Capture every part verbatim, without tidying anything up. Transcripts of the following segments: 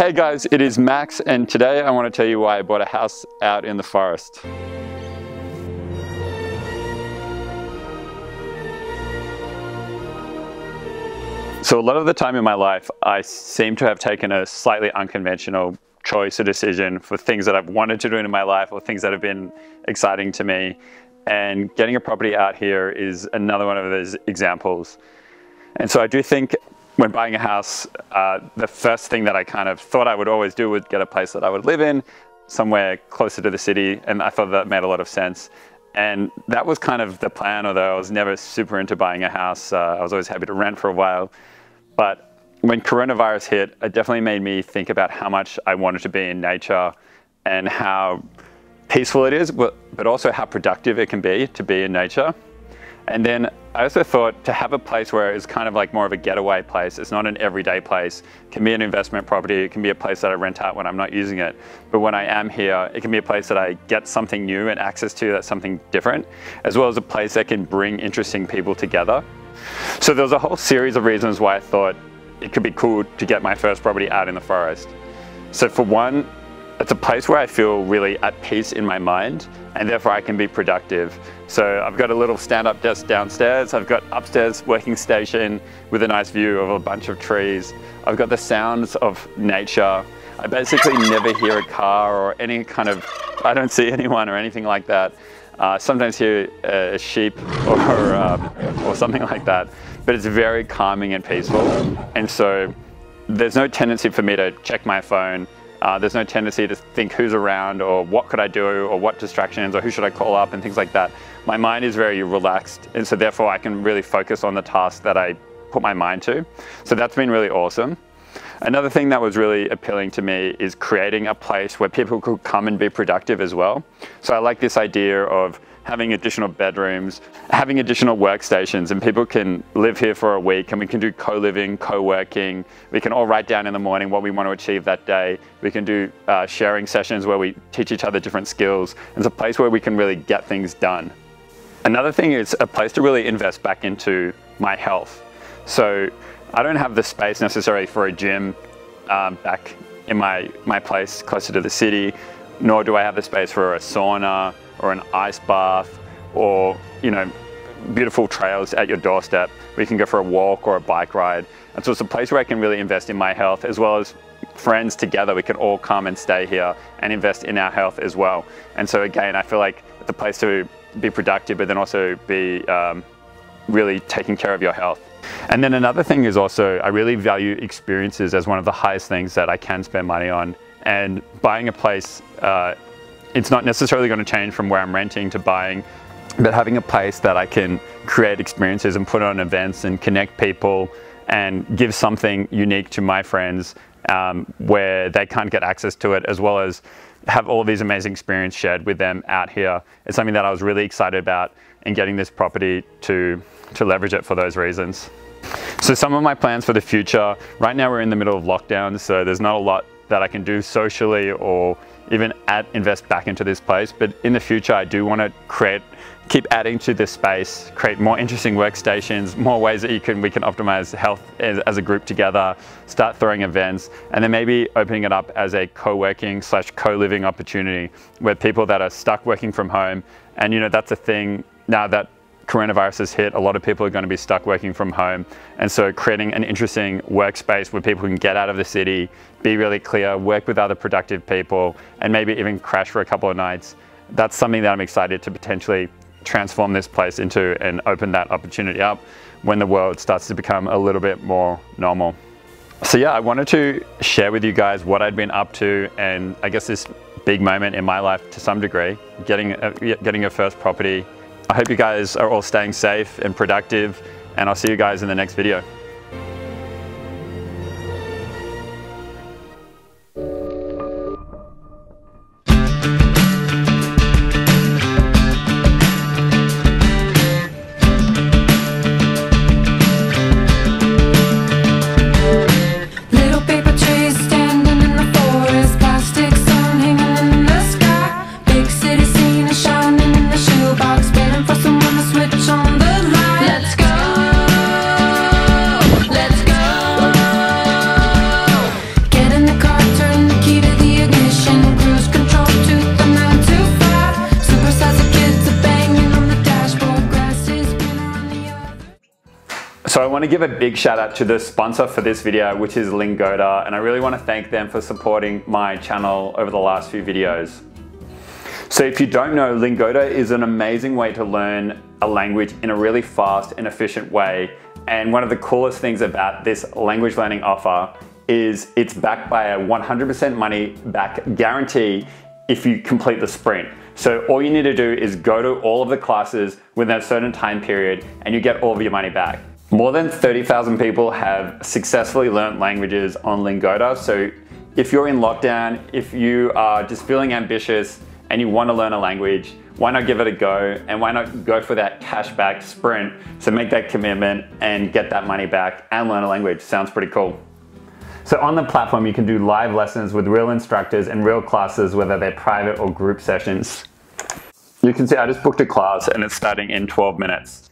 Hey guys, it is Max, and today I want to tell you why I bought a house out in the forest. So a lot of the time in my life, I seem to have taken a slightly unconventional choice or decision for things that I've wanted to do in my life or things that have been exciting to me. And getting a property out here is another one of those examples. And so I do think when buying a house, uh, the first thing that I kind of thought I would always do was get a place that I would live in, somewhere closer to the city, and I thought that made a lot of sense. And that was kind of the plan, although I was never super into buying a house. Uh, I was always happy to rent for a while. But when coronavirus hit, it definitely made me think about how much I wanted to be in nature and how peaceful it is, but also how productive it can be to be in nature. And then I also thought to have a place where it's kind of like more of a getaway place. It's not an everyday place. It can be an investment property. It can be a place that I rent out when I'm not using it. But when I am here, it can be a place that I get something new and access to that's something different, as well as a place that can bring interesting people together. So there was a whole series of reasons why I thought it could be cool to get my first property out in the forest. So for one, it's a place where I feel really at peace in my mind, and therefore I can be productive. So I've got a little stand-up desk downstairs, I've got upstairs working station with a nice view of a bunch of trees, I've got the sounds of nature, I basically never hear a car or any kind of, I don't see anyone or anything like that. Uh, sometimes hear a sheep or, uh, or something like that, but it's very calming and peaceful. And so there's no tendency for me to check my phone. Uh, there's no tendency to think who's around or what could I do or what distractions or who should I call up and things like that. My mind is very relaxed, and so therefore I can really focus on the task that I put my mind to. So that's been really awesome. Another thing that was really appealing to me is creating a place where people could come and be productive as well. So I like this idea of having additional bedrooms, having additional workstations, and people can live here for a week, and we can do co-living, co-working. We can all write down in the morning what we want to achieve that day. We can do uh, sharing sessions where we teach each other different skills. It's a place where we can really get things done. Another thing is a place to really invest back into my health. So I don't have the space necessarily for a gym um, back in my, my place closer to the city, nor do I have the space for a sauna or an ice bath, or, you know, beautiful trails at your doorstep where you can go for a walk or a bike ride. And so it's a place where I can really invest in my health, as well as friends together. We can all come and stay here and invest in our health as well. And so again, I feel like it's a place to be productive, but then also be um, really taking care of your health. And then another thing is also, I really value experiences as one of the highest things that I can spend money on. And buying a place, uh, it's not necessarily going to change from where I'm renting to buying, but having a place that I can create experiences and put on events and connect people and give something unique to my friends um, where they can't get access to it, as well as have all of these amazing experiences shared with them out here. It's something that I was really excited about, and getting this property to, to leverage it for those reasons. So some of my plans for the future, right now we're in the middle of lockdown, so there's not a lot that I can do socially or even add, invest back into this place. But in the future, I do want to create, keep adding to this space, create more interesting workstations, more ways that you can, we can optimize health as, as a group together, start throwing events, and then maybe opening it up as a co-working slash co-living opportunity where people that are stuck working from home, and you know, that's a thing now that coronavirus has hit, a lot of people are going to be stuck working from home. And so creating an interesting workspace where people can get out of the city, be really clear, work with other productive people, and maybe even crash for a couple of nights. That's something that I'm excited to potentially transform this place into and open that opportunity up when the world starts to become a little bit more normal. So yeah, I wanted to share with you guys what I'd been up to, and I guess this big moment in my life to some degree, getting a, getting a first property. I hope you guys are all staying safe and productive, and I'll see you guys in the next video. want to give a big shout out to the sponsor for this video, which is Lingoda, and I really want to thank them for supporting my channel over the last few videos. So if you don't know, Lingoda is an amazing way to learn a language in a really fast and efficient way. And one of the coolest things about this language learning offer is it's backed by a one hundred percent money back guarantee if you complete the sprint. So all you need to do is go to all of the classes within a certain time period and you get all of your money back. More than thirty thousand people have successfully learned languages on Lingoda. So if you're in lockdown, if you are just feeling ambitious, and you want to learn a language, why not give it a go? And why not go for that cashback sprint? So make that commitment and get that money back and learn a language. Sounds pretty cool. So on the platform, you can do live lessons with real instructors and real classes, whether they're private or group sessions. You can see I just booked a class and it's starting in twelve minutes.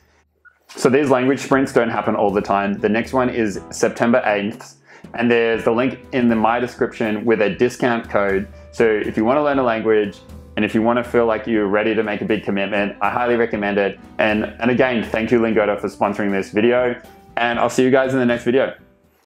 So these language sprints don't happen all the time. The next one is September eighth. And there's the link in the my description with a discount code. So if you want to learn a language, and if you want to feel like you're ready to make a big commitment, I highly recommend it. And, and again, thank you Lingoda for sponsoring this video, and I'll see you guys in the next video.